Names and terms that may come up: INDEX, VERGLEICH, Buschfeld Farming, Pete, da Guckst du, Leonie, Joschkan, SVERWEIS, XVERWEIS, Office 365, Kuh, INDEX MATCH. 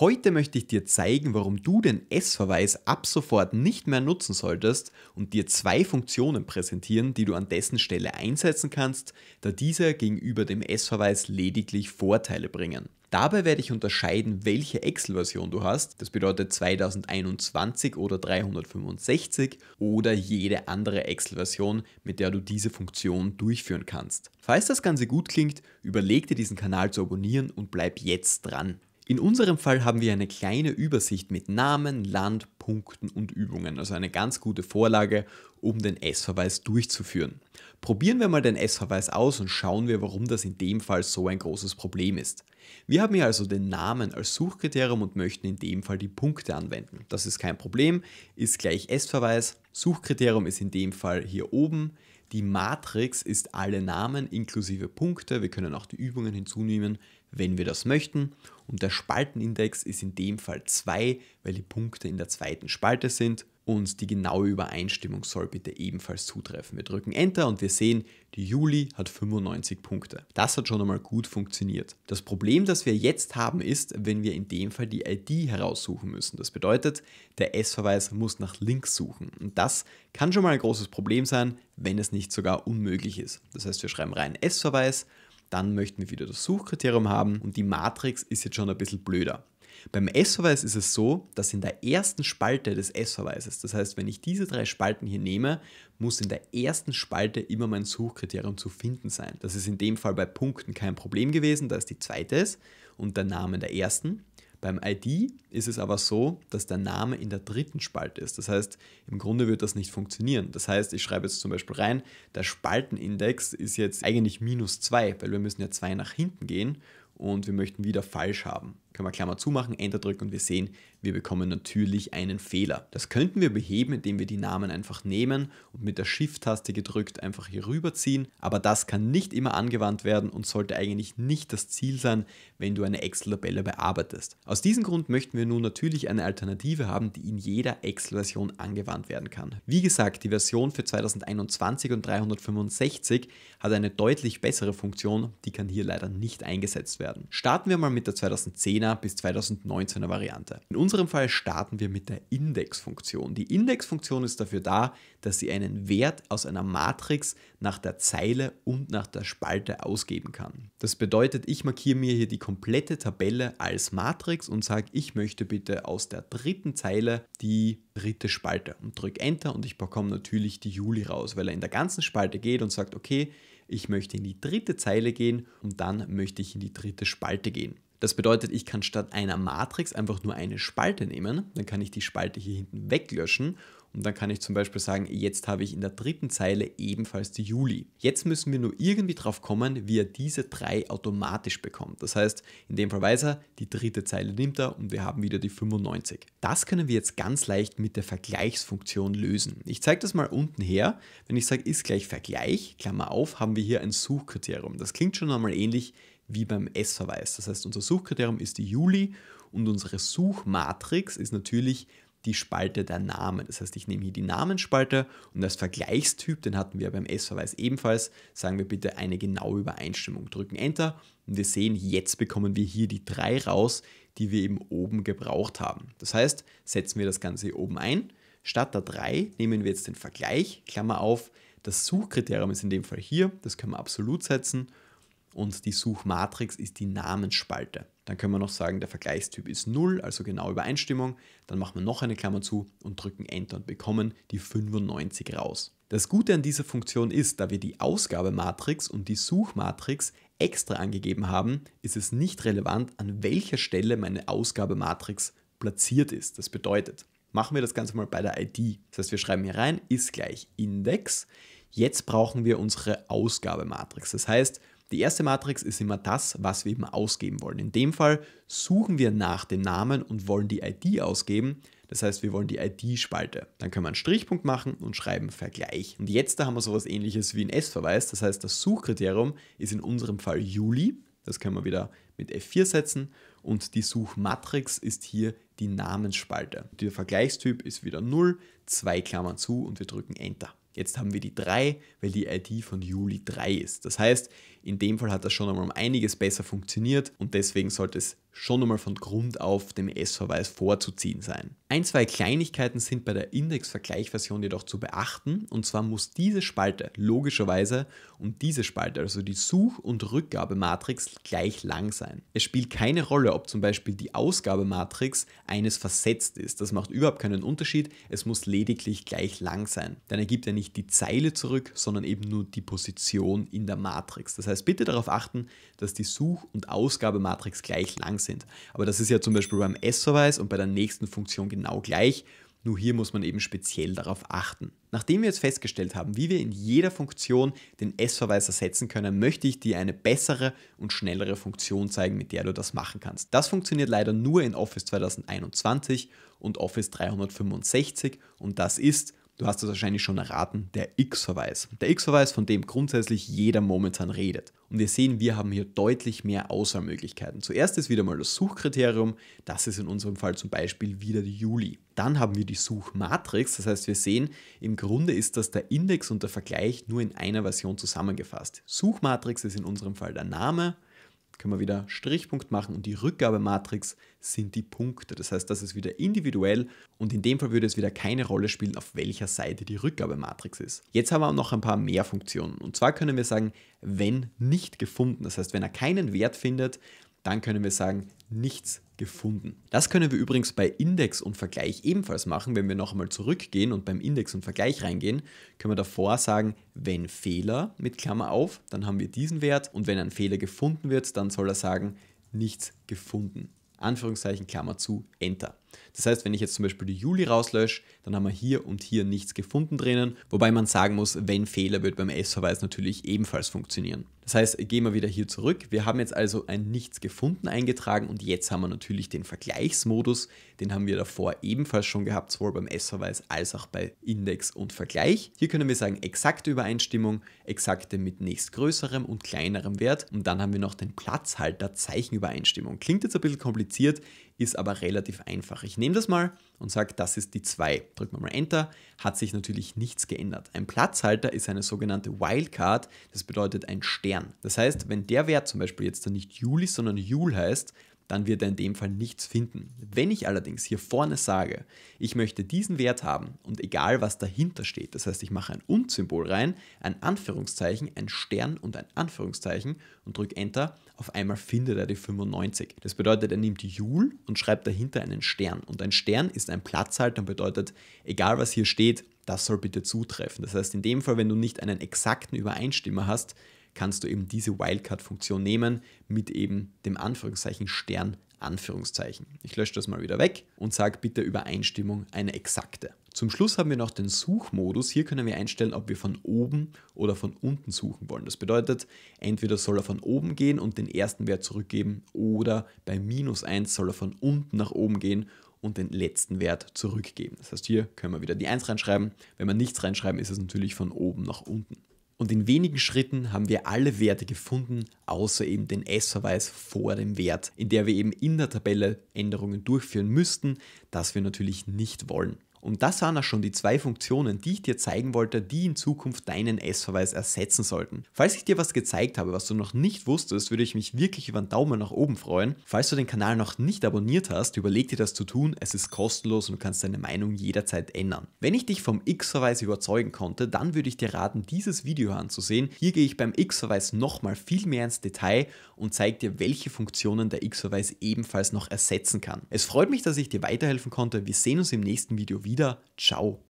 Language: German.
Heute möchte ich dir zeigen, warum du den S-Verweis ab sofort nicht mehr nutzen solltest und dir zwei Funktionen präsentieren, die du an dessen Stelle einsetzen kannst, da diese gegenüber dem S-Verweis lediglich Vorteile bringen. Dabei werde ich unterscheiden, welche Excel-Version du hast, das bedeutet 2021 oder 365 oder jede andere Excel-Version, mit der du diese Funktion durchführen kannst. Falls das Ganze gut klingt, überleg dir diesen Kanal zu abonnieren und bleib jetzt dran. In unserem Fall haben wir eine kleine Übersicht mit Namen, Land, Punkten und Übungen, also eine ganz gute Vorlage, um den S-Verweis durchzuführen. Probieren wir mal den S-Verweis aus und schauen wir, warum das in dem Fall so ein großes Problem ist. Wir haben hier also den Namen als Suchkriterium und möchten in dem Fall die Punkte anwenden. Das ist kein Problem, ist gleich S-Verweis, Suchkriterium ist in dem Fall hier oben. Die Matrix ist alle Namen inklusive Punkte, wir können auch die Übungen hinzunehmen, wenn wir das möchten. Und der Spaltenindex ist in dem Fall 2, weil die Punkte in der zweiten Spalte sind. Und die genaue Übereinstimmung soll bitte ebenfalls zutreffen. Wir drücken Enter und wir sehen, die Juli hat 95 Punkte. Das hat schon einmal gut funktioniert. Das Problem, das wir jetzt haben, ist, wenn wir in dem Fall die ID heraussuchen müssen. Das bedeutet, der S-Verweis muss nach links suchen. Und das kann schon mal ein großes Problem sein, wenn es nicht sogar unmöglich ist. Das heißt, wir schreiben rein S-Verweis, dann möchten wir wieder das Suchkriterium haben und die Matrix ist jetzt schon ein bisschen blöder. Beim S-Verweis ist es so, dass in der ersten Spalte des S-Verweises, das heißt, wenn ich diese drei Spalten hier nehme, muss in der ersten Spalte immer mein Suchkriterium zu finden sein. Das ist in dem Fall bei Punkten kein Problem gewesen, da es die zweite ist und der Name in der ersten. Beim ID ist es aber so, dass der Name in der dritten Spalte ist. Das heißt, im Grunde wird das nicht funktionieren. Das heißt, ich schreibe jetzt zum Beispiel rein, der Spaltenindex ist jetzt eigentlich -2, weil wir müssen ja 2 nach hinten gehen und wir möchten wieder falsch haben. Können wir Klammer zumachen, Enter drücken und wir sehen, wir bekommen natürlich einen Fehler. Das könnten wir beheben, indem wir die Namen einfach nehmen und mit der Shift-Taste gedrückt einfach hier rüberziehen. Aber das kann nicht immer angewandt werden und sollte eigentlich nicht das Ziel sein, wenn du eine Excel-Tabelle bearbeitest. Aus diesem Grund möchten wir nun natürlich eine Alternative haben, die in jeder Excel-Version angewandt werden kann. Wie gesagt, die Version für 2021 und 365 hat eine deutlich bessere Funktion, die kann hier leider nicht eingesetzt werden. Starten wir mal mit der 2010er bis 2019er Variante. In unserem Fall starten wir mit der Index-Funktion. Die Index-Funktion ist dafür da, dass sie einen Wert aus einer Matrix nach der Zeile und nach der Spalte ausgeben kann. Das bedeutet, ich markiere mir hier die komplette Tabelle als Matrix und sage, ich möchte bitte aus der dritten Zeile die dritte Spalte und drücke Enter und ich bekomme natürlich die Juli raus, weil er in der ganzen Spalte geht und sagt, okay, ich möchte in die dritte Zeile gehen und dann möchte ich in die dritte Spalte gehen. Das bedeutet, ich kann statt einer Matrix einfach nur eine Spalte nehmen, dann kann ich die Spalte hier hinten weglöschen und dann kann ich zum Beispiel sagen, jetzt habe ich in der dritten Zeile ebenfalls die Juli. Jetzt müssen wir nur irgendwie drauf kommen, wie er diese drei automatisch bekommt. Das heißt, in dem Fall weiß er, die dritte Zeile nimmt er und wir haben wieder die 95. Das können wir jetzt ganz leicht mit der Vergleichsfunktion lösen. Ich zeige das mal unten her. Wenn ich sage, ist gleich Vergleich, Klammer auf, haben wir hier ein Suchkriterium. Das klingt schon einmal ähnlich wie beim S-Verweis. Das heißt, unser Suchkriterium ist die Juli und unsere Suchmatrix ist natürlich die Spalte der Namen. Das heißt, ich nehme hier die Namensspalte und als Vergleichstyp, den hatten wir beim S-Verweis ebenfalls, sagen wir bitte eine genaue Übereinstimmung. Drücken Enter und wir sehen, jetzt bekommen wir hier die 3 raus, die wir eben oben gebraucht haben. Das heißt, setzen wir das Ganze hier oben ein. Statt der 3 nehmen wir jetzt den Vergleich, Klammer auf, das Suchkriterium ist in dem Fall hier, das können wir absolut setzen. Und die Suchmatrix ist die Namensspalte. Dann können wir noch sagen, der Vergleichstyp ist 0, also genau Übereinstimmung. Dann machen wir noch eine Klammer zu und drücken Enter und bekommen die 95 raus. Das Gute an dieser Funktion ist, da wir die Ausgabematrix und die Suchmatrix extra angegeben haben, ist es nicht relevant, an welcher Stelle meine Ausgabematrix platziert ist. Das bedeutet, machen wir das Ganze mal bei der ID. Das heißt, wir schreiben hier rein, ist gleich Index. Jetzt brauchen wir unsere Ausgabematrix. Das heißt, die erste Matrix ist immer das, was wir eben ausgeben wollen. In dem Fall suchen wir nach dem Namen und wollen die ID ausgeben. Das heißt, wir wollen die ID-Spalte. Dann können wir einen Strichpunkt machen und schreiben Vergleich. Und jetzt da haben wir sowas ähnliches wie ein S-Verweis. Das heißt, das Suchkriterium ist in unserem Fall Juli. Das können wir wieder mit F4 setzen. Und die Suchmatrix ist hier die Namensspalte. Der Vergleichstyp ist wieder 0, 2 Klammern zu und wir drücken Enter. Jetzt haben wir die 3, weil die ID von Juli 3 ist. Das heißt, in dem Fall hat das schon einmal um einiges besser funktioniert und deswegen sollte es schon einmal von Grund auf dem S-Verweis vorzuziehen sein. Ein, zwei Kleinigkeiten sind bei der Index-Vergleichversion jedoch zu beachten, und zwar muss diese Spalte logischerweise und diese Spalte, also die Such- und Rückgabematrix, gleich lang sein. Es spielt keine Rolle, ob zum Beispiel die Ausgabematrix eines versetzt ist, das macht überhaupt keinen Unterschied, es muss lediglich gleich lang sein. Dann ergibt er nicht die Zeile zurück, sondern eben nur die Position in der Matrix. Das heißt, bitte darauf achten, dass die Such- und Ausgabematrix gleich lang sind. Aber das ist ja zum Beispiel beim S-Verweis und bei der nächsten Funktion genau gleich, nur hier muss man eben speziell darauf achten. Nachdem wir jetzt festgestellt haben, wie wir in jeder Funktion den S-Verweis ersetzen können, möchte ich dir eine bessere und schnellere Funktion zeigen, mit der du das machen kannst. Das funktioniert leider nur in Office 2021 und Office 365 und das ist, du hast es wahrscheinlich schon erraten, der X-Verweis. Der X-Verweis, von dem grundsätzlich jeder momentan redet. Und wir sehen, wir haben hier deutlich mehr Auswahlmöglichkeiten. Zuerst ist wieder mal das Suchkriterium, das ist in unserem Fall zum Beispiel wieder die Juli. Dann haben wir die Suchmatrix, das heißt wir sehen, im Grunde ist das der Index und der Vergleich nur in einer Version zusammengefasst. Suchmatrix ist in unserem Fall der Name, können wir wieder Strichpunkt machen und die Rückgabematrix sind die Punkte. Das heißt, das ist wieder individuell und in dem Fall würde es wieder keine Rolle spielen, auf welcher Seite die Rückgabematrix ist. Jetzt haben wir auch noch ein paar mehr Funktionen und zwar können wir sagen, wenn nicht gefunden. Das heißt, wenn er keinen Wert findet, dann können wir sagen, nichts gefunden. Das können wir übrigens bei Index und Vergleich ebenfalls machen. Wenn wir noch einmal zurückgehen und beim Index und Vergleich reingehen, können wir davor sagen, wenn Fehler mit Klammer auf, dann haben wir diesen Wert und wenn ein Fehler gefunden wird, dann soll er sagen, nichts gefunden. Anführungszeichen, Klammer zu, Enter. Das heißt, wenn ich jetzt zum Beispiel die Juli rauslösche, dann haben wir hier und hier nichts gefunden drinnen, wobei man sagen muss, wenn Fehler wird beim S-Verweis natürlich ebenfalls funktionieren. Das heißt, gehen wir wieder hier zurück. Wir haben jetzt also ein Nichts gefunden eingetragen und jetzt haben wir natürlich den Vergleichsmodus, den haben wir davor ebenfalls schon gehabt, sowohl beim S-Verweis als auch bei Index und Vergleich. Hier können wir sagen, exakte Übereinstimmung, exakte mit nächstgrößerem und kleinerem Wert und dann haben wir noch den Platzhalter Zeichenübereinstimmung. Klingt jetzt ein bisschen kompliziert, ist aber relativ einfach. Ich nehme das mal und sage, das ist die 2. Drücken wir mal Enter, hat sich natürlich nichts geändert. Ein Platzhalter ist eine sogenannte Wildcard, das bedeutet ein Stern. Das heißt, wenn der Wert zum Beispiel jetzt dann nicht Juli, sondern Jul heißt, dann wird er in dem Fall nichts finden. Wenn ich allerdings hier vorne sage, ich möchte diesen Wert haben und egal was dahinter steht, das heißt, ich mache ein Und-Symbol rein, ein Anführungszeichen, ein Stern und ein Anführungszeichen und drücke Enter, auf einmal findet er die 95. Das bedeutet, er nimmt die Jul und schreibt dahinter einen Stern. Und ein Stern ist ein Platzhalter und bedeutet, egal was hier steht, das soll bitte zutreffen. Das heißt, in dem Fall, wenn du nicht einen exakten Übereinstimmer hast, kannst du eben diese Wildcard-Funktion nehmen mit eben dem Anführungszeichen Stern, Anführungszeichen. Ich lösche das mal wieder weg und sage bitte Übereinstimmung eine exakte. Zum Schluss haben wir noch den Suchmodus. Hier können wir einstellen, ob wir von oben oder von unten suchen wollen. Das bedeutet, entweder soll er von oben gehen und den ersten Wert zurückgeben oder bei -1 soll er von unten nach oben gehen und den letzten Wert zurückgeben. Das heißt, hier können wir wieder die 1 reinschreiben. Wenn wir nichts reinschreiben, ist es natürlich von oben nach unten. Und in wenigen Schritten haben wir alle Werte gefunden, außer eben den S-Verweis vor dem Wert, in der wir eben in der Tabelle Änderungen durchführen müssten, das wir natürlich nicht wollen. Und das waren auch schon die 2 Funktionen, die ich dir zeigen wollte, die in Zukunft deinen S-Verweis ersetzen sollten. Falls ich dir was gezeigt habe, was du noch nicht wusstest, würde ich mich wirklich über einen Daumen nach oben freuen. Falls du den Kanal noch nicht abonniert hast, überleg dir das zu tun, es ist kostenlos und du kannst deine Meinung jederzeit ändern. Wenn ich dich vom X-Verweis überzeugen konnte, dann würde ich dir raten, dieses Video anzusehen. Hier gehe ich beim X-Verweis nochmal viel mehr ins Detail und zeige dir, welche Funktionen der X-Verweis ebenfalls noch ersetzen kann. Es freut mich, dass ich dir weiterhelfen konnte. Wir sehen uns im nächsten Video wieder. Ciao.